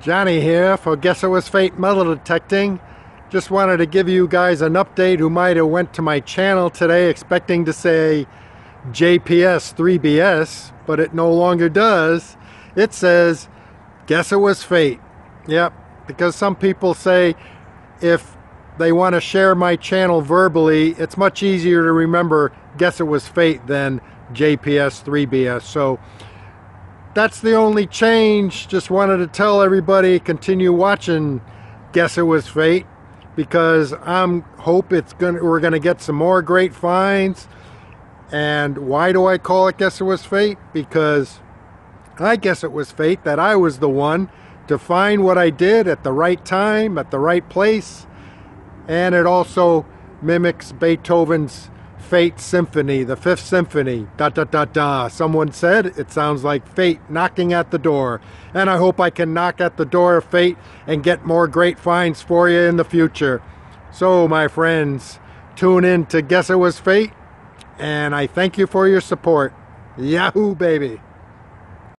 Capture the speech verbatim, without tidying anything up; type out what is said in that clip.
Johnny here for Guess It Was Fate Metal Detecting. Just wanted to give you guys an update who might have went to my channel today expecting to say J P S three B S, but it no longer does. It says Guess It Was Fate. Yep, because some people say if they want to share my channel verbally, it's much easier to remember Guess It Was Fate than J P S three B S. So that's the only change. Just wanted to tell everybody, continue watching Guess It Was Fate, because I'm hope it's gonna we're gonna get some more great finds. And why do I call it Guess It Was Fate? Because I guess it was fate that I was the one to find what I did at the right time, at the right place. And it also mimics Beethoven's Fate Symphony, the Fifth Symphony, dot dot dot da. Someone said it sounds like fate knocking at the door, and I hope I can knock at the door of fate and get more great finds for you in the future. So my friends, tune in to Guess It Was Fate, and I thank you for your support. Yahoo, baby.